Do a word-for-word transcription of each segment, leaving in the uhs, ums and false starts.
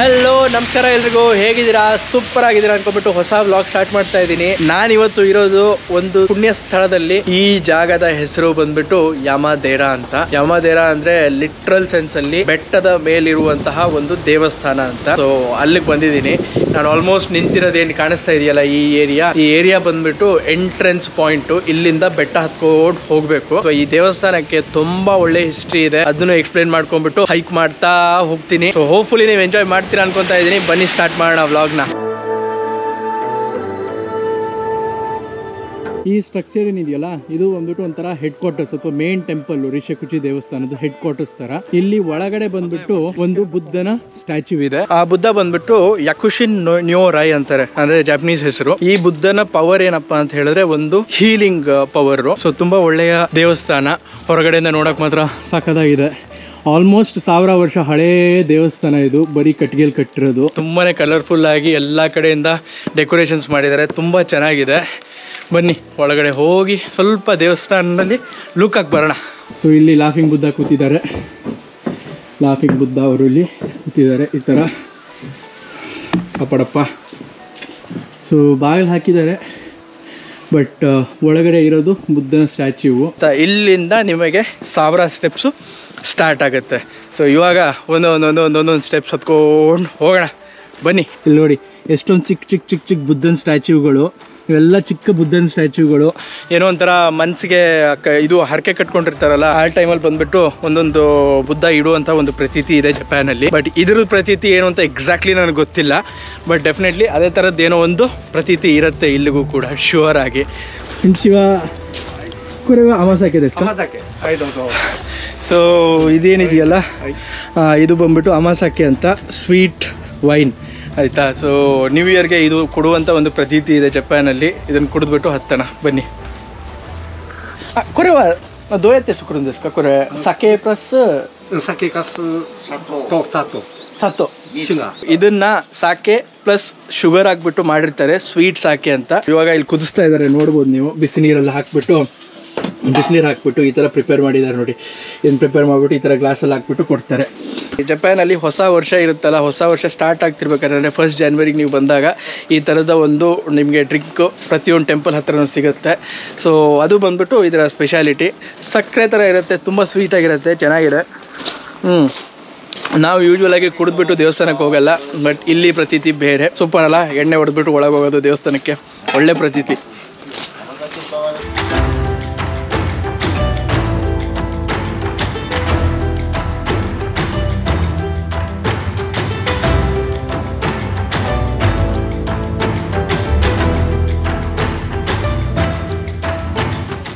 Hello ನಮಸ್ಕಾರ ಎಲ್ರಿಗೂ, ಹೇಗಿದ್ದೀರಾ? ಸೂಪರ್ ಆಗಿದ್ದೀರಾ ಅನ್ಕೊಂಡ್ಬಿಟ್ಟು ಹೊಸ ವ್ಲಾಗ್ ಸ್ಟಾರ್ಟ್ ಮಾಡ್ತಾ ಇದ್ದೀನಿ. ನಾನು ಇವತ್ತು ಇರೋದು ಒಂದು ಪುಣ್ಯ ಸ್ಥಳದಲ್ಲಿ. ಈ ಜಾಗದ ಹೆಸರು ಬಂದ್ಬಿಟ್ಟು ಯಮದೇರಾ ಅಂತ. ಯಮದೇರಾ ಅಂದ್ರೆ ಲಿಟ್ರಲ್ ಸೆನ್ಸ್ ಅಲ್ಲಿ ಬೆಟ್ಟದ ಮೇಲಿರುವಂತಹ ಒಂದು ದೇವಸ್ಥಾನ ಅಂತ. ಸೊ ಅಲ್ಲಿಗೆ ಬಂದಿದ್ದೀನಿ ನಾನು. ಆಲ್ಮೋಸ್ಟ್ ನಿಂತಿರೋದೇನು ಕಾಣಿಸ್ತಾ ಇದೆಯಲ್ಲ ಈ ಏರಿಯಾ, ಈ ಏರಿಯಾ ಬಂದ್ಬಿಟ್ಟು ಎಂಟ್ರೆನ್ಸ್ ಪಾಯಿಂಟ್. ಇಲ್ಲಿಂದ ಬೆಟ್ಟ ಹತ್ಕೊಂಡು ಹೋಗ್ಬೇಕು. ಈ ದೇವಸ್ಥಾನಕ್ಕೆ ತುಂಬಾ ಒಳ್ಳೆ ಹಿಸ್ಟ್ರಿ ಇದೆ, ಅದನ್ನು ಎಕ್ಸ್ಪ್ಲೇನ್ ಮಾಡ್ಕೊಂಡ್ಬಿಟ್ಟು ಹೈಕ್ ಮಾಡ್ತಾ ಹೋಗ್ತೀನಿ. ಸೊ ಹೋಪ್ಫುಲಿ ನೀವು ಎಂಜಾಯ್ ಮಾಡಿ ಮಾಡ್ತೀರಾ ಅನ್ಕೊಂತ ಇದೀನಿ. ಬನ್ನಿ ಸ್ಟಾರ್ಟ್ ಮಾಡೋಣ ವ್ಲಾಗ್ನ. ಈ ಸ್ಟ್ರಕ್ಚರ್ ಏನಿದೆಯಲ್ಲ ಇದು ಬಂದ್ಬಿಟ್ಟು ಒಂಥರ ಹೆಡ್ ಕ್ವಾರ್ಟರ್ಸ್ ಅಥವಾ ಮೇನ್ ಟೆಂಪಲ್, ರಿಷಕುಚಿ ದೇವಸ್ಥಾನದ ಹೆಡ್ ಕ್ವಾರ್ಟರ್ಸ್ ತರ. ಇಲ್ಲಿ ಒಳಗಡೆ ಬಂದ್ಬಿಟ್ಟು ಒಂದು ಬುದ್ಧನ ಸ್ಟ್ಯಾಚ್ಯೂ ಇದೆ. ಆ ಬುದ್ಧ ಬಂದ್ಬಿಟ್ಟು ಯಕುಶಿನ್ ನ್ಯೋ ರೈ ಅಂತಾರೆ, ಅಂದ್ರೆ ಜಪಾನೀಸ್ ಹೆಸರು. ಈ ಬುದ್ಧನ ಪವರ್ ಏನಪ್ಪಾ ಅಂತ ಹೇಳಿದ್ರೆ ಒಂದು ಹೀಲಿಂಗ್ ಪವರ್. ಸೊ ತುಂಬಾ ಒಳ್ಳೆಯ ದೇವಸ್ಥಾನ, ಹೊರಗಡೆಯಿಂದ ನೋಡಕ್ ಮಾತ್ರ ಸಾಕಾಗಿದೆ. ಆಲ್ಮೋಸ್ಟ್ ಸಾವಿರ ವರ್ಷ ಹಳೇ ದೇವಸ್ಥಾನ ಇದು, ಬರೀ ಕಟ್ಟಿಗೆಲ್ ಕಟ್ಟಿರೋದು. ತುಂಬಾನೇ ಕಲರ್ಫುಲ್ ಆಗಿ ಎಲ್ಲ ಕಡೆಯಿಂದ ಡೆಕೋರೇಷನ್ಸ್ ಮಾಡಿದ್ದಾರೆ, ತುಂಬಾ ಚೆನ್ನಾಗಿದೆ. ಬನ್ನಿ ಒಳಗಡೆ ಹೋಗಿ ಸ್ವಲ್ಪ ದೇವಸ್ಥಾನದಲ್ಲಿ ಲುಕ್ ಆಗಿ ಬರೋಣ. ಸೊ ಇಲ್ಲಿ ಲಾಫಿಂಗ್ ಬುದ್ಧ ಕೂತಿದ್ದಾರೆ. ಲಾಫಿಂಗ್ ಬುದ್ಧ ಅವರು ಇಲ್ಲಿ ಕೂತಿದ್ದಾರೆ ಈ ಥರ ಅಪ್ಪಡಪ್ಪ. ಸೊ ಬಾಗಿಲು ಹಾಕಿದ್ದಾರೆ, ಬಟ್ ಒಳಗಡೆ ಇರೋದು ಬುದ್ಧನ ಸ್ಟ್ಯಾಚ್ಯೂ. ಇಲ್ಲಿಂದ ನಿಮಗೆ ಸಾವಿರ ಸ್ಟೆಪ್ಸು ಸ್ಟಾರ್ಟ್ ಆಗುತ್ತೆ. ಸೊ ಇವಾಗ ಒಂದು ಒಂದೊಂದು ಒಂದೊಂದೊಂದು ಸ್ಟೆಪ್ಸ್ ಹತ್ಕೊಂಡು ಹೋಗೋಣ ಬನ್ನಿ. ಇಲ್ಲಿ ನೋಡಿ ಎಷ್ಟೊಂದು ಚಿಕ್ಕ ಚಿಕ್ಕ ಚಿಕ್ಕ ಚಿಕ್ಕ ಬುದ್ಧನ ಸ್ಟ್ಯಾಚ್ಯೂಗಳು, ಇವೆಲ್ಲ ಚಿಕ್ಕ ಬುದ್ಧನ ಸ್ಟ್ಯಾಚ್ಯೂಗಳು. ಏನೋ ಒಂಥರ ಮನಸ್ಸಿಗೆ ಇದು ಹರಕೆ ಕಟ್ಕೊಂಡಿರ್ತಾರಲ್ಲ ಆ ಟೈಮಲ್ಲಿ ಬಂದ್ಬಿಟ್ಟು ಒಂದೊಂದು ಬುದ್ಧ ಇಡುವಂಥ ಒಂದು ಪ್ರತೀತಿ ಇದೆ ಜಪಾನಲ್ಲಿ. ಬಟ್ ಇದ್ರ ಪ್ರತೀತಿ ಏನು ಅಂತ ಎಕ್ಸಾಕ್ಟ್ಲಿ ನನಗೆ ಗೊತ್ತಿಲ್ಲ, ಬಟ್ ಡೆಫಿನೆಟ್ಲಿ ಅದೇ ಥರದ್ದು ಏನೋ ಒಂದು ಪ್ರತೀತಿ ಇರುತ್ತೆ ಇಲ್ಲಿಗೂ ಕೂಡ ಶ್ಯೂರ್ ಆಗಿ. ಶಿವ ಕುರಿವ ಅಮಾಸಾಕೆ ಸೊ ಇದೇನಿದೆಯಲ್ಲ ಇದು ಬಂದ್ಬಿಟ್ಟು ಅಮಾಸಾಕೆ ಅಂತ ಸ್ವೀಟ್ ವೈನ್, ಆಯಿತಾ? ಸೊ ನ್ಯೂ ಇಯರ್ಗೆ ಇದು ಕೊಡುವಂಥ ಒಂದು ಪ್ರತೀತಿ ಇದೆ ಜಪಾನಲ್ಲಿ. ಇದನ್ನು ಕುಡಿದ್ಬಿಟ್ಟು ಹತ್ತಣ ಬನ್ನಿ. ಕೊರೆವ ದೋಯತ್ತೆ ಸುಕುರುಂದಸ್ಕ ಕೊರೆ ಸಕೆ ಪ್ಲಸ್ ಸಕೆ ಕಸು ಸಾತು ಸತ್ತು. ಇದನ್ನ ಸಾಕೆ ಪ್ಲಸ್ ಶುಗರ್ ಹಾಕ್ಬಿಟ್ಟು ಮಾಡಿರ್ತಾರೆ, ಸ್ವೀಟ್ ಸಾಕೆ ಅಂತ. ಇವಾಗ ಇಲ್ಲಿ ಕುದಿಸ್ತಾ ಇದ್ದಾರೆ ನೋಡ್ಬೋದು ನೀವು, ಬಿಸಿ ನೀರಲ್ಲಿ ಹಾಕ್ಬಿಟ್ಟು ಬಿಸಿನೀರು ಹಾಕ್ಬಿಟ್ಟು ಈ ಥರ ಪ್ರಿಪೇರ್ ಮಾಡಿದ್ದಾರೆ ನೋಡಿ. ಇದನ್ನು ಪ್ರಿಪೇರ್ ಮಾಡಿಬಿಟ್ಟು ಈ ಥರ ಗ್ಲಾಸಲ್ಲಿ ಹಾಕ್ಬಿಟ್ಟು ಕೊಡ್ತಾರೆ. ಜಪಾನಲ್ಲಿ ಹೊಸ ವರ್ಷ ಇರುತ್ತಲ್ಲ, ಹೊಸ ವರ್ಷ ಸ್ಟಾರ್ಟ್ ಆಗ್ತಿರ್ಬೇಕಾದ್ರೆ ಫಸ್ಟ್ ಜಾನ್ವರಿಗೆ ನೀವು ಬಂದಾಗ ಈ ಥರದ ಒಂದು ನಿಮಗೆ ಡ್ರಿಂಕು ಪ್ರತಿಯೊಂದು ಟೆಂಪಲ್ ಹತ್ರನೂ ಸಿಗುತ್ತೆ. ಸೊ ಅದು ಬಂದ್ಬಿಟ್ಟು ಇದರ ಸ್ಪೆಷಾಲಿಟಿ. ಸಕ್ಕರೆ ಥರ ಇರುತ್ತೆ, ತುಂಬ ಸ್ವೀಟಾಗಿರುತ್ತೆ, ಚೆನ್ನಾಗಿದೆ. ಹ್ಞೂ ನಾವು ಯೂಶ್ವಲಾಗಿ ಕುಡಿದ್ಬಿಟ್ಟು ದೇವಸ್ಥಾನಕ್ಕೆ ಹೋಗಲ್ಲ, ಬಟ್ ಇಲ್ಲಿ ಪ್ರತೀತಿ ಬೇರೆ. ಸೂಪರ್ ಅಲ್ಲ, ಎಣ್ಣೆ ಹೊಡೆದ್ಬಿಟ್ಟು ಒಳಗೆ ಹೋಗೋದು ದೇವಸ್ಥಾನಕ್ಕೆ, ಒಳ್ಳೆ ಪ್ರತೀತಿ.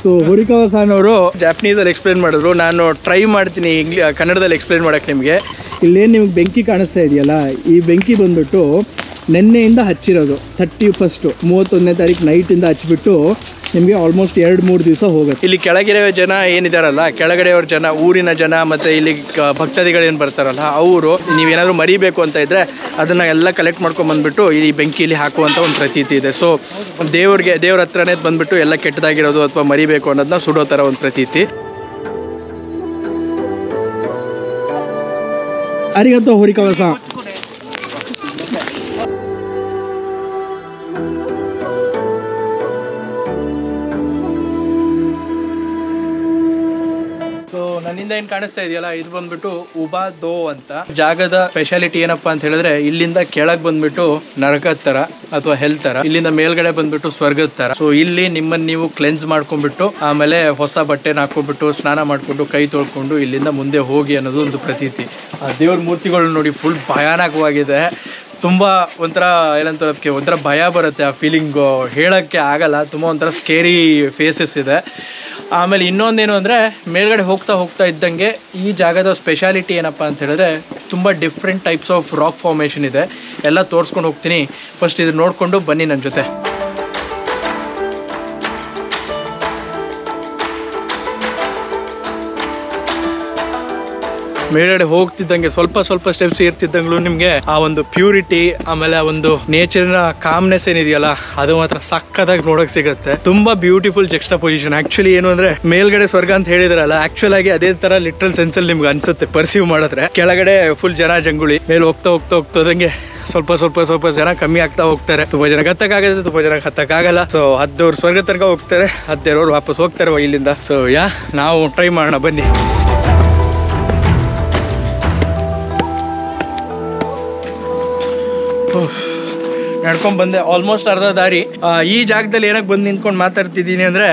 ಸೊ ಹುರಿಕವಸಾನ್ ಅವರು ಜಾಪನೀಸಲ್ಲಿ ಎಕ್ಸ್ಪ್ಲೇನ್ ಮಾಡಿದ್ರು, ನಾನು ಟ್ರೈ ಮಾಡ್ತೀನಿ ಇಂಗ್ಲಿ ಕನ್ನಡದಲ್ಲಿ ಎಕ್ಸ್ಪ್ಲೇನ್ ಮಾಡೋಕ್ಕೆ ನಿಮಗೆ. ಇಲ್ಲೇನು ನಿಮಗೆ ಬೆಂಕಿ ಕಾಣಿಸ್ತಾ ಇದೆಯಲ್ಲ, ಈ ಬೆಂಕಿ ಬಂದ್ಬಿಟ್ಟು ನೆನ್ನೆಯಿಂದ ಹಚ್ಚಿರೋದು. ಥರ್ಟಿ ಫಸ್ಟು ಮೂವತ್ತೊಂದನೇ ತಾರೀಕು ನೈಟಿಂದ ಹಚ್ಚಿಬಿಟ್ಟು ನಿಮಗೆ ಆಲ್ಮೋಸ್ಟ್ ಎರಡು ಮೂರು ದಿವಸ ಹೋಗುತ್ತೆ. ಇಲ್ಲಿ ಕೆಳಗಿರೋ ಜನ ಏನಿದಾರಲ್ಲ, ಕೆಳಗಡೆಯವ್ರ ಜನ, ಊರಿನ ಜನ, ಮತ್ತು ಇಲ್ಲಿ ಭಕ್ತಾದಿಗಳೇನು ಬರ್ತಾರಲ್ಲ ಅವರು, ನೀವೇನಾದರೂ ಮರಿಬೇಕು ಅಂತ ಇದ್ದರೆ ಅದನ್ನು ಎಲ್ಲ ಕಲೆಕ್ಟ್ ಮಾಡ್ಕೊಂಬಂದ್ಬಿಟ್ಟು ಈ ಬೆಂಕಿಲಿ ಹಾಕುವಂಥ ಒಂದು ಪ್ರತೀತಿ ಇದೆ. ಸೊ ದೇವ್ರಿಗೆ ದೇವ್ರ ಹತ್ರನೇ ಬಂದುಬಿಟ್ಟು ಎಲ್ಲ ಕೆಟ್ಟದಾಗಿರೋದು ಅಥವಾ ಮರಿಬೇಕು ಅನ್ನೋದನ್ನ ಸುಡೋ ಥರ ಒಂದು ಪ್ರತೀತಿ. ಅರಿಗಂತ ಹೋರಿಕವಸ ನನ್ನಿಂದ ಏನ್ ಕಾಣಿಸ್ತಾ ಇದೆಯಲ್ಲ ಇದು ಬಂದ್ಬಿಟ್ಟು ಉಬಾ ದೋ ಅಂತ. ಜಾಗದ ಸ್ಪೆಷಾಲಿಟಿ ಏನಪ್ಪಾ ಅಂತ ಹೇಳಿದ್ರೆ ಇಲ್ಲಿಂದ ಕೆಳಗ್ ಬಂದ್ಬಿಟ್ಟು ನರಕದ ತರ ಅಥವಾ ಹೆಲ್ ತರ, ಇಲ್ಲಿಂದ ಮೇಲ್ಗಡೆ ಬಂದ್ಬಿಟ್ಟು ಸ್ವರ್ಗದ ತರ. ಸೊ ಇಲ್ಲಿ ನಿಮ್ಮನ್ನ ನೀವು ಕ್ಲೆನ್ಸ್ ಮಾಡ್ಕೊಂಡ್ಬಿಟ್ಟು ಆಮೇಲೆ ಹೊಸ ಬಟ್ಟೆನ ಹಾಕೊಂಡ್ಬಿಟ್ಟು ಸ್ನಾನ ಮಾಡ್ಕೊಂಡು ಕೈ ತೊಳ್ಕೊಂಡು ಇಲ್ಲಿಂದ ಮುಂದೆ ಹೋಗಿ ಅನ್ನೋದು ಒಂದು ಪ್ರತೀತಿ. ಆ ದೇವ್ರ ಮೂರ್ತಿಗಳು ನೋಡಿ ಫುಲ್ ಭಯಾನಕವಾಗಿದೆ, ತುಂಬ ಒಂಥರ ಏನಂತ ಒಂಥರ ಭಯ ಬರುತ್ತೆ, ಆ ಫೀಲಿಂಗು ಹೇಳೋಕ್ಕೆ ಆಗಲ್ಲ, ತುಂಬ ಒಂಥರ ಸ್ಕೇರಿ ಫೇಸಸ್ ಇದೆ. ಆಮೇಲೆ ಇನ್ನೊಂದೇನು ಅಂದರೆ ಮೇಲ್ಗಡೆ ಹೋಗ್ತಾ ಹೋಗ್ತಾ ಇದ್ದಂಗೆ ಈ ಜಾಗದ ಸ್ಪೆಷಾಲಿಟಿ ಏನಪ್ಪ ಅಂತ ಹೇಳಿದ್ರೆ ತುಂಬ different types of rock formation ಇದೆ, ಎಲ್ಲ ತೋರಿಸ್ಕೊಂಡು ಹೋಗ್ತೀನಿ. ಫಸ್ಟ್ ಇದು ನೋಡಿಕೊಂಡು ಬನ್ನಿ ನನ್ನ ಜೊತೆ. ಮೇಲ್ಗಡೆ ಹೋಗ್ತಿದ್ದಂಗೆ ಸ್ವಲ್ಪ ಸ್ವಲ್ಪ ಸ್ಟೆಪ್ಸ್ ಇರ್ತಿದ್ದಂಗ್ಲೂ ನಿಮ್ಗೆ ಆ ಒಂದು ಪ್ಯೂರಿಟಿ ಆಮೇಲೆ ಒಂದು ನೇಚರ್ನ ಕಾಮ್ನೆಸ್ ಏನಿದೆಯಲ್ಲ ಅದು ಮಾತ್ರ ಸಕ್ಕದಾಗಿ ನೋಡಕ್ ಸಿಗುತ್ತೆ. ತುಂಬಾ ಬ್ಯೂಟಿಫುಲ್ ಜೆಕ್ಸ್ಟಾ ಪೊಸಿಷನ್. ಆಕ್ಚುಲಿ ಏನು ಅಂದ್ರೆ ಮೇಲ್ಗಡೆ ಸ್ವರ್ಗ ಅಂತ ಹೇಳಿದ್ರಲ್ಲ, ಆಕ್ಚುಲ್ ಆಗಿ ಅದೇ ತರ ಲಿಟ್ರಲ್ ಸೆನ್ಸ್ ಅಲ್ಲಿ ನಿಮ್ಗೆ ಅನ್ಸುತ್ತೆ ಪರ್ಸೀವ್ ಮಾಡಿದ್ರೆ. ಕೆಳಗಡೆ ಫುಲ್ ಜನ ಜಂಗುಳಿ, ಮೇಲೆ ಹೋಗ್ತಾ ಹೋಗ್ತಾ ಹೋಗ್ತದಂಗೆ ಸ್ವಲ್ಪ ಸ್ವಲ್ಪ ಸ್ವಲ್ಪ ಜನ ಕಮ್ಮಿ ಆಗ್ತಾ ಹೋಗ್ತಾರೆ. ತುಂಬಾ ಜನ ಹತ್ತಕ್ಕಾಗತ್ತೆ, ತುಂಬಾ ಜನ ಹತ್ತಕ್ಕಾಗಲ್ಲ. ಸೊ ಹದ್ದವ್ರು ಸ್ವರ್ಗ ತನಕ ಹೋಗ್ತಾರೆ, ಹದ್ದೆರವ್ರು ವಾಪಸ್ ಹೋಗ್ತಾರೆ ಇಲ್ಲಿಂದ. ಸೊ ಯಾ ನಾವು ಟ್ರೈ ಮಾಡೋಣ ಬನ್ನಿ. ನಡ್ಕೊಂಡ್ ಬಂದೆ ಆಲ್ಮೋಸ್ಟ್ ಅರ್ಧ ದಾರಿ. ಈ ಜಾಗದಲ್ಲಿ ಏನಕ್ಕೆ ಬಂದು ನಿಂತ್ಕೊಂಡು ಮಾತಾಡ್ತಿದ್ದೀನಿ ಅಂದ್ರೆ,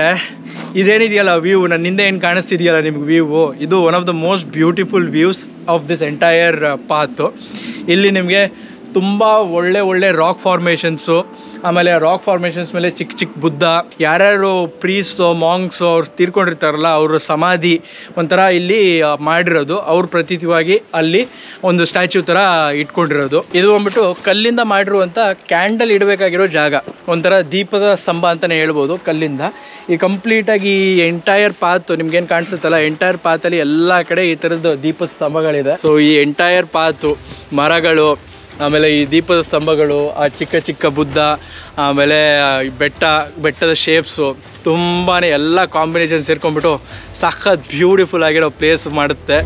ಇದೇನಿದೆಯಲ್ಲ ವ್ಯೂ, ನನ್ನ ಹಿಂದೆ ಏನು ಕಾಣಿಸ್ತಿದೆಯಲ್ಲ ನಿಮ್ಗೆ ವ್ಯೂ, ಇದು one of the most beautiful views of this entire path. ಇಲ್ಲಿ ನಿಮಗೆ ತುಂಬ ಒಳ್ಳೆ ಒಳ್ಳೆ ರಾಕ್ ಫಾರ್ಮೇಷನ್ಸು, ಆಮೇಲೆ ರಾಕ್ ಫಾರ್ಮೇಷನ್ಸ್ ಮೇಲೆ ಚಿಕ್ಕ ಚಿಕ್ಕ ಬುದ್ಧ, ಯಾರ್ಯಾರು ಪ್ರೀಸ್ಸು ಮಾಂಗ್ಸು ಅವ್ರು ತೀರ್ಕೊಂಡಿರ್ತಾರಲ್ಲ ಅವರು ಸಮಾಧಿ ಒಂಥರ ಇಲ್ಲಿ ಮಾಡಿರೋದು, ಅವ್ರ ಪ್ರತೀತವಾಗಿ ಅಲ್ಲಿ ಒಂದು ಸ್ಟ್ಯಾಚ್ಯೂ ಥರ ಇಟ್ಕೊಂಡಿರೋದು. ಇದು ಬಂದ್ಬಿಟ್ಟು ಕಲ್ಲಿಂದ ಮಾಡಿರುವಂಥ ಕ್ಯಾಂಡಲ್ ಇಡಬೇಕಾಗಿರೋ ಜಾಗ, ಒಂಥರ ದೀಪದ ಸ್ತಂಭ ಅಂತಲೇ ಹೇಳ್ಬೋದು ಕಲ್ಲಿಂದ. ಈ ಕಂಪ್ಲೀಟಾಗಿ ಈ ಎಂಟೈರ್ ಪಾತ್ ನಿಮ್ಗೇನು ಕಾಣಿಸುತ್ತಲ್ಲ, ಎಂಟೈರ್ ಪಾತಲ್ಲಿ ಎಲ್ಲ ಕಡೆ ಈ ಥರದ್ದು ದೀಪದ ಸ್ತಂಭಗಳಿದೆ. ಸೊ ಈ ಎಂಟೈರ್ ಪಾತು, ಮರಗಳು, ಆಮೇಲೆ ಈ ದೀಪದ ಸ್ತಂಭಗಳು, ಆ ಚಿಕ್ಕ ಚಿಕ್ಕ ಬುದ್ಧ, ಆಮೇಲೆ ಬೆಟ್ಟ, ಬೆಟ್ಟದ ಶೇಪ್ಸು, ತುಂಬಾ ಎಲ್ಲ ಕಾಂಬಿನೇಷನ್ ಸೇರ್ಕೊಂಡ್ಬಿಟ್ಟು ಸಖತ್ ಬ್ಯೂಟಿಫುಲ್ ಆಗಿರೋ ಪ್ಲೇಸ್ ಮಾಡುತ್ತೆ.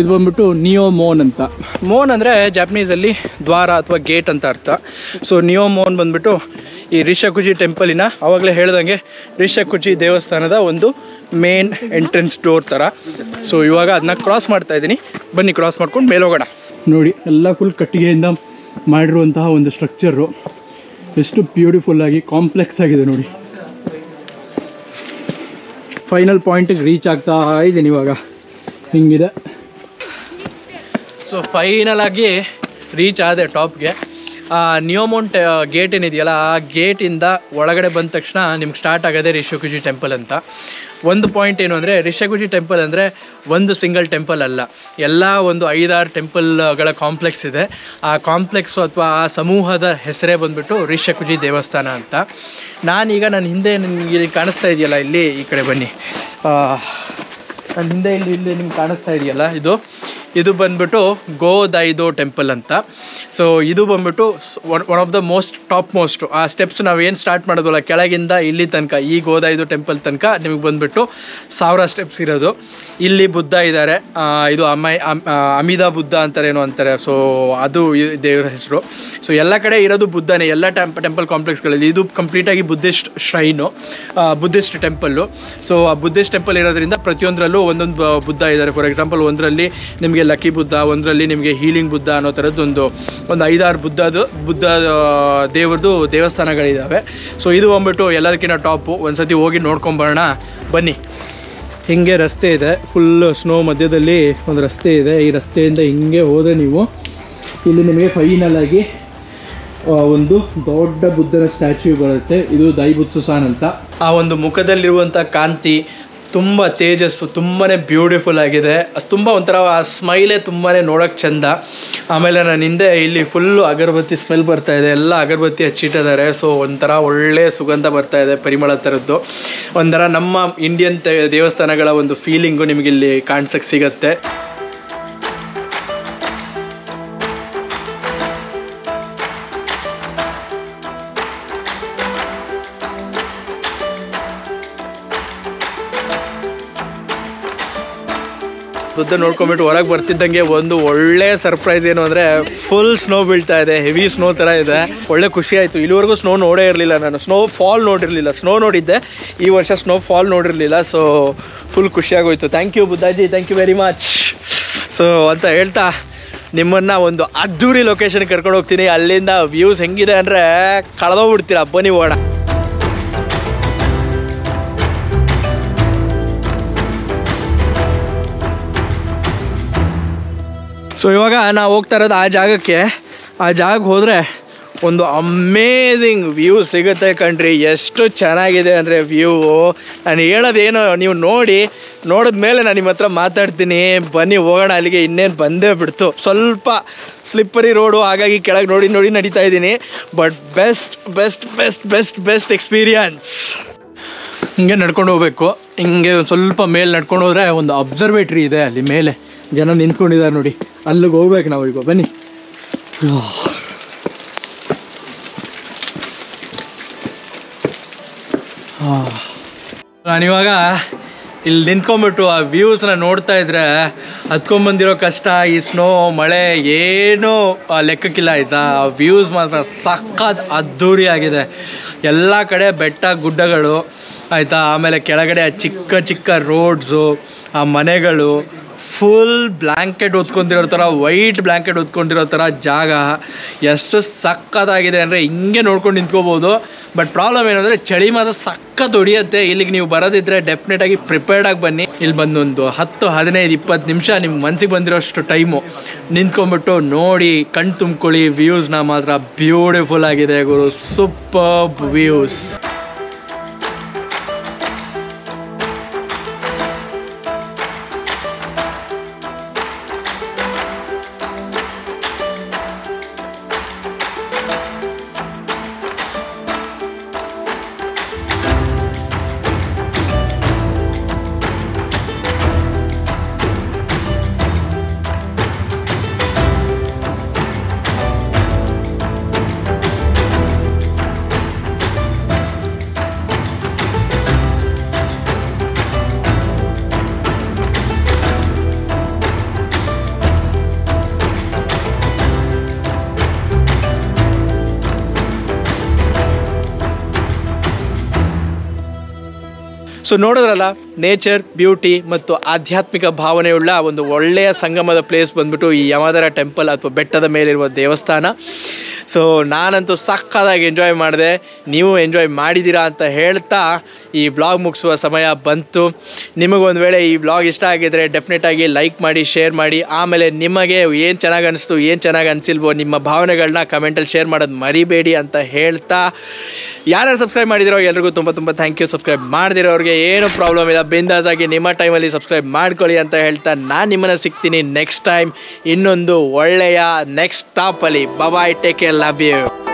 ಇದು ಬಂದ್ಬಿಟ್ಟು ನಿಯೋಮೋನ್ ಅಂತ. ಮೋನ್ ಅಂದರೆ ಜಪನೀಸಲ್ಲಿ ದ್ವಾರ ಅಥವಾ ಗೇಟ್ ಅಂತ ಅರ್ಥ. ಸೊ ನಿಯೋಮೋನ್ ಬಂದ್ಬಿಟ್ಟು ಈ ರಿಷಕುಜಿ ಟೆಂಪಲಿನ, ಆವಾಗಲೇ ಹೇಳ್ದಂಗೆ ರಿಷಕುಜಿ ದೇವಸ್ಥಾನದ ಒಂದು ಮೇನ್ ಎಂಟ್ರೆನ್ಸ್ ಡೋರ್ ಥರ. ಸೊ ಇವಾಗ ಅದನ್ನ ಕ್ರಾಸ್ ಮಾಡ್ತಾ ಇದ್ದೀನಿ, ಬನ್ನಿ ಕ್ರಾಸ್ ಮಾಡ್ಕೊಂಡು ಮೇಲೆ ಹೋಗೋಣ. ನೋಡಿ ಎಲ್ಲ ಫುಲ್ ಕಟ್ಟಿಗೆಯಿಂದ ಮಾಡಿರುವಂತಹ ಒಂದು ಸ್ಟ್ರಕ್ಚರು ಎಷ್ಟು ಬ್ಯೂಟಿಫುಲ್ ಆಗಿ ಕಾಂಪ್ಲೆಕ್ಸ್ ಆಗಿದೆ ನೋಡಿ. ಫೈನಲ್ ಪಾಯಿಂಟಿಗೆ ರೀಚ್ ಆಗ್ತಾ ಇದ್ದೀನಿ ಇವಾಗ, ಹಿಂಗಿದೆ. ಸೊ ಫೈನಲ್ ಆಗಿ ರೀಚ್ ಆದೆ ಟಾಪ್ಗೆ. ನಿಯೋಮೋನ್ ಟೆ ಗೇಟ್ ಏನಿದೆಯಲ್ಲ, ಆ ಗೇಟಿಂದ ಒಳಗಡೆ ಬಂದ ತಕ್ಷಣ ನಿಮ್ಗೆ ಸ್ಟಾರ್ಟ್ ಆಗೋದೆ ರಿಷಕುಜಿ ಟೆಂಪಲ್ ಅಂತ. ಒಂದು ಪಾಯಿಂಟ್ ಏನು ಅಂದರೆ, ರಿಷಕುಜಿ ಟೆಂಪಲ್ ಅಂದರೆ ಒಂದು ಸಿಂಗಲ್ ಟೆಂಪಲ್ ಅಲ್ಲ, ಎಲ್ಲ ಒಂದು ಐದಾರು ಟೆಂಪಲ್ಗಳ ಕಾಂಪ್ಲೆಕ್ಸ್ ಇದೆ. ಆ ಕಾಂಪ್ಲೆಕ್ಸು ಅಥವಾ ಆ ಸಮೂಹದ ಹೆಸರೇ ಬಂದುಬಿಟ್ಟು ರಿಷಕುಜಿ ದೇವಸ್ಥಾನ ಅಂತ. ನಾನೀಗ ನನ್ನ ಹಿಂದೆ ನಿಮಗೆ ಕಾಣಿಸ್ತಾ ಇದೆಯಲ್ಲ, ಇಲ್ಲಿ ಈ ಕಡೆ ಬನ್ನಿ, ನನ್ನ ಹಿಂದೆ ಇಲ್ಲಿ ಇಲ್ಲಿ ನಿಮ್ಗೆ ಕಾಣಿಸ್ತಾ ಇದೆಯಲ್ಲ, ಇದು ಇದು ಬಂದ್ಬಿಟ್ಟು ಗೋ ದೈದೋ ಟೆಂಪಲ್ ಅಂತ. ಸೊ ಇದು ಬಂದ್ಬಿಟ್ಟು one of the most top most. ಆ ಸ್ಟೆಪ್ಸ್ ನಾವೇನು ಸ್ಟಾರ್ಟ್ ಮಾಡೋದಲ್ಲ, ಕೆಳಗಿಂದ ಇಲ್ಲಿ ತನಕ, ಈ ಗೋ ದೈದೋ ಟೆಂಪಲ್ ತನಕ ನಿಮಗೆ ಬಂದುಬಿಟ್ಟು ಸಾವಿರ ಸ್ಟೆಪ್ಸ್ ಇರೋದು. ಇಲ್ಲಿ ಬುದ್ಧ ಇದ್ದಾರೆ, ಇದು ಅಮ ಅಮಿದಾ ಬುದ್ಧ ಅಂತಾರೇನೋ ಅಂತಾರೆ. ಸೊ ಅದು ದೇವರ ಹೆಸರು. ಸೊ ಎಲ್ಲ ಕಡೆ ಇರೋದು ಬುದ್ಧನೇ, ಎಲ್ಲ ಟೆಂಪ್ ಟೆಂಪಲ್ ಕಾಂಪ್ಲೆಕ್ಸ್ಗಳಲ್ಲಿ. ಇದು ಕಂಪ್ಲೀಟಾಗಿ Buddhist shrine, Buddhist temple. So ಆ ಬುದ್ಧಿಸ್ಟ್ ಟೆಂಪಲ್ ಇರೋದ್ರಿಂದ ಪ್ರತಿಯೊಂದರಲ್ಲೂ ಒಂದೊಂದು ಬುದ್ಧ ಇದ್ದಾರೆ. ಫಾರ್ ಎಕ್ಸಾಂಪಲ್, ಒಂದರಲ್ಲಿ ನಿಮಗೆ ಲಕ್ಕಿ ಬುದ್ಧ, ಒಂದರಲ್ಲಿ ನಿಮಗೆ ಹೀಲಿಂಗ್ ಬುದ್ಧ ಅನ್ನೋ ಥರದ್ದೊಂದು ಒಂದು ಐದಾರು ಬುದ್ಧದು ಬುದ್ಧ ದೇವ್ರದ್ದು ದೇವಸ್ಥಾನಗಳಿದ್ದಾವೆ. ಸೊ ಇದು ಬಂದ್ಬಿಟ್ಟು ಎಲ್ಲದಕ್ಕಿಂತ ಟಾಪು. ಒಂದ್ಸತಿ ಹೋಗಿ ನೋಡ್ಕೊಂಬರೋಣ ಬನ್ನಿ. ಹಿಂಗೆ ರಸ್ತೆ ಇದೆ, ಫುಲ್ ಸ್ನೋ ಮಧ್ಯದಲ್ಲಿ ಒಂದು ರಸ್ತೆ ಇದೆ. ಈ ರಸ್ತೆಯಿಂದ ಹಿಂಗೆ ಹೋದರೆ ನೀವು ಇಲ್ಲಿ ನಿಮಗೆ ಫೈನಲ್ ಆಗಿ ಒಂದು ದೊಡ್ಡ ಬುದ್ಧನ ಸ್ಟ್ಯಾಚ್ಯೂ ಬರುತ್ತೆ. ಇದು ದೈಬುತ್ಸುಸಾನ್ ಅಂತ. ಆ ಒಂದು ಮುಖದಲ್ಲಿರುವಂಥ ಕಾಂತಿ, ತುಂಬ ತೇಜಸ್ಸು, ತುಂಬಾ ಬ್ಯೂಟಿಫುಲ್ ಆಗಿದೆ. ತುಂಬ ಒಂಥರ ಆ ಸ್ಮೈಲೇ ತುಂಬಾ ನೋಡೋಕ್ಕೆ ಚೆಂದ. ಆಮೇಲೆ ನಾನು ಹಿಂದೆ ಇಲ್ಲಿ ಫುಲ್ಲು ಅಗರಬತ್ತಿ ಸ್ಮೆಲ್ ಬರ್ತಾ ಇದೆ, ಎಲ್ಲ ಅಗರಬತ್ತಿ ಹಚ್ಚಿಟ್ಟಿದ್ದಾರೆ. ಸೊ ಒಂಥರ ಒಳ್ಳೆ ಸುಗಂಧ ಬರ್ತಾ ಇದೆ, ಪರಿಮಳ ಥರದ್ದು. ಒಂಥರ ನಮ್ಮ ಇಂಡಿಯನ್ ದೇವಸ್ಥಾನಗಳ ಒಂದು ಫೀಲಿಂಗು ನಿಮಗಿಲ್ಲಿ ಕಾಣಿಸೋಕ್ಕೆ ಸಿಗುತ್ತೆ. ಬುದ್ಧ ನೋಡ್ಕೊಂಡ್ಬಿಟ್ಟು ಹೊರಗೆ ಬರ್ತಿದ್ದಂಗೆ ಒಂದು ಒಳ್ಳೆ ಸರ್ಪ್ರೈಸ್ ಏನು ಅಂದರೆ, ಫುಲ್ ಸ್ನೋ ಬೀಳ್ತಾ ಇದೆ, ಹೆವಿ ಸ್ನೋ ಥರ ಇದೆ. ಒಳ್ಳೆ ಖುಷಿ ಆಯಿತು. ಇಲ್ಲಿವರೆಗೂ ಸ್ನೋ ನೋಡೇ ಇರಲಿಲ್ಲ, ನಾನು ಸ್ನೋ ಫಾಲ್ ನೋಡಿರಲಿಲ್ಲ. ಸ್ನೋ ನೋಡಿದ್ದೆ, ಈ ವರ್ಷ ಸ್ನೋ ಫಾಲ್ ನೋಡಿರಲಿಲ್ಲ. ಸೊ ಫುಲ್ ಖುಷಿಯಾಗೋಯಿತು. Thank you Buddhaji, thank you very much. So ಅಂತ ಹೇಳ್ತಾ ನಿಮ್ಮನ್ನು ಒಂದು ಅದ್ದೂರಿ ಲೊಕೇಶನ್ ಕರ್ಕೊಂಡು ಹೋಗ್ತೀನಿ. ಅಲ್ಲಿಂದ ವ್ಯೂಸ್ ಹೆಂಗಿದೆ ಅಂದರೆ ಕಳೆದೋಗ್ಬಿಡ್ತೀರಾ. ಬನ್ನಿ ಹೋಗೋಣ. ಸೊ ಇವಾಗ ನಾವು ಹೋಗ್ತಾ ಇರೋದು ಆ ಜಾಗಕ್ಕೆ. ಆ ಜಾಗಕ್ಕೆ ಹೋದರೆ ಒಂದು ಅಮೇಝಿಂಗ್ ವ್ಯೂ ಸಿಗುತ್ತೆ ಕಣ್ರಿ. ಎಷ್ಟು ಚೆನ್ನಾಗಿದೆ ಅಂದರೆ ವ್ಯೂ. ನಾನು ಹೇಳೋದೇನು ನೀವು ನೋಡಿ, ನೋಡಿದ ಮೇಲೆ ನಾನು ನಿಮ್ಮ ಹತ್ರ ಮಾತಾಡ್ತೀನಿ. ಬನ್ನಿ ಹೋಗೋಣ ಅಲ್ಲಿಗೆ. ಇನ್ನೇನು ಬಂದೇ ಬಿಡ್ತು. ಸ್ವಲ್ಪ ಸ್ಲಿಪ್ಪರಿ ರೋಡು, ಹಾಗಾಗಿ ಕೆಳಗೆ ನೋಡಿ ನೋಡಿ ನಡೀತಾ ಇದ್ದೀನಿ. But best best best best best experience. ಹಿಂಗೆ ನಡ್ಕೊಂಡು ಹೋಗ್ಬೇಕು. ಹಿಂಗೆ ಒಂದು ಸ್ವಲ್ಪ ಮೇಲೆ ನಡ್ಕೊಂಡು ಹೋದರೆ ಒಂದು ಅಬ್ಸರ್ವೇಟ್ರಿ ಇದೆ. ಅಲ್ಲಿ ಮೇಲೆ ಜನ ನಿಂತ್ಕೊಂಡಿದ್ದಾರೆ ನೋಡಿ. ಅಲ್ಲಿಗೆ ಹೋಗ್ಬೇಕು ನಾವು ಈಗ. ಬನ್ನಿ. ನಾನಿವಾಗ ಇಲ್ಲಿ ನಿಂತ್ಕೊಂಡ್ಬಿಟ್ಟು ಆ ವ್ಯೂಸ್ನ ನೋಡ್ತಾ ಇದ್ರೆ ಹತ್ಕೊಂಡ್ಬಂದಿರೋ ಕಷ್ಟ, ಈ ಸ್ನೋ, ಮಳೆ ಏನೂ ಲೆಕ್ಕಕ್ಕಿಲ್ಲ ಆಯಿತಾ. ಆ ವ್ಯೂಸ್ ಮಾತ್ರ ಸಖತ್ ಅದ್ಧೂರಿ ಆಗಿದೆ. ಎಲ್ಲ ಕಡೆ ಬೆಟ್ಟ ಗುಡ್ಡಗಳು ಆಯಿತಾ. ಆಮೇಲೆ ಕೆಳಗಡೆ ಆ ಚಿಕ್ಕ ಚಿಕ್ಕ ರೋಡ್ಸು, ಆ ಮನೆಗಳು, ಫುಲ್ ಬ್ಲ್ಯಾಂಕೆಟ್ ಹೊತ್ಕೊಂಡಿರೋ ಥರ, ವೈಟ್ ಬ್ಲ್ಯಾಂಕೆಟ್ ಹೊತ್ಕೊಂಡಿರೋ ಥರ ಜಾಗ. ಎಷ್ಟು ಸಕ್ಕತ್ತಾಗಿದೆ ಅಂದರೆ ಹಿಂಗೆ ನೋಡ್ಕೊಂಡು ನಿಂತ್ಕೋಬೋದು. ಬಟ್ ಪ್ರಾಬ್ಲಮ್ ಏನು ಅಂದರೆ ಚಳಿ ಮಾತ್ರ ಸಕ್ಕತ್ ಹೊಡಿಯುತ್ತೆ. ಇಲ್ಲಿಗೆ ನೀವು ಬರೋದಿದ್ರೆ ಡೆಫಿನೆಟಾಗಿ ಪ್ರಿಪೇರ್ಡಾಗಿ ಬನ್ನಿ. ಇಲ್ಲಿ ಬಂದೊಂದು ಹತ್ತು ಹದಿನೈದು ಇಪ್ಪತ್ತು ನಿಮಿಷ ನಿಮ್ಮ ಮನಸ್ಸಿಗೆ ಬಂದಿರೋಷ್ಟು ಟೈಮು ನಿಂತ್ಕೊಂಡ್ಬಿಟ್ಟು ನೋಡಿ ಕಣ್ ತುಂಬ್ಕೊಳ್ಳಿ. ವ್ಯೂಸ್ನ ಮಾತ್ರ ಬ್ಯೂಟಿಫುಲ್ ಆಗಿದೆ ಗುರು. Superb views. ಸೊ ನೋಡಿದ್ರಲ್ಲ, ನೇಚರ್, ಬ್ಯೂಟಿ ಮತ್ತು ಆಧ್ಯಾತ್ಮಿಕ ಭಾವನೆಯುಳ್ಳ ಒಂದು ಒಳ್ಳೆಯ ಸಂಗಮದ ಪ್ಲೇಸ್ ಬಂದ್ಬಿಟ್ಟು ಈ ಯಮದರ ಟೆಂಪಲ್ ಅಥವಾ ಬೆಟ್ಟದ ಮೇಲಿರುವ ದೇವಸ್ಥಾನ. ಸೊ ನಾನಂತೂ ಸಕ್ಕತ್ತಾಗಿ ಎಂಜಾಯ್ ಮಾಡಿದೆ. ನೀವು ಎಂಜಾಯ್ ಮಾಡಿದ್ದೀರಾ ಅಂತ ಹೇಳ್ತಾ ಈ ವ್ಲಾಗ್ ಮುಗಿಸುವ ಸಮಯ ಬಂತು. ನಿಮಗೊಂದು ವೇಳೆ ಈ ವ್ಲಾಗ್ ಇಷ್ಟ ಆಗಿದರೆ ಡೆಫಿನೆಟಾಗಿ ಲೈಕ್ ಮಾಡಿ, ಶೇರ್ ಮಾಡಿ. ಆಮೇಲೆ ನಿಮಗೆ ಏನು ಚೆನ್ನಾಗಿ ಅನಿಸ್ತು, ಏನು ಚೆನ್ನಾಗಿ ಅನಿಸಿಲ್ವೋ ನಿಮ್ಮ ಭಾವನೆಗಳನ್ನ ಕಮೆಂಟಲ್ಲಿ ಶೇರ್ ಮಾಡೋದು ಮರಿಬೇಡಿ ಅಂತ ಹೇಳ್ತಾ, ಯಾರ್ಯಾರು ಸಬ್ಸ್ಕ್ರೈಬ್ ಮಾಡಿದಿರೋ ಎಲ್ರಿಗೂ ತುಂಬ ತುಂಬ ಥ್ಯಾಂಕ್ ಯು. ಸಬ್ಸ್ಕ್ರೈಬ್ ಮಾಡಿದಿರೋರಿಗೆ ಏನೂ ಪ್ರಾಬ್ಲಮ್ ಇಲ್ಲ, ಬಿಂದಾಸಾಗಿ ನಿಮ್ಮ ಟೈಮಲ್ಲಿ ಸಬ್ಸ್ಕ್ರೈಬ್ ಮಾಡ್ಕೊಳ್ಳಿ ಅಂತ ಹೇಳ್ತಾ ನಾನು ನಿಮ್ಮನ್ನು ಸಿಗ್ತೀನಿ ನೆಕ್ಸ್ಟ್ ಟೈಮ್, ಇನ್ನೊಂದು ಒಳ್ಳೆಯ ನೆಕ್ಸ್ಟ್ ಟಾಪಲ್ಲಿ. Bye, take care, love you.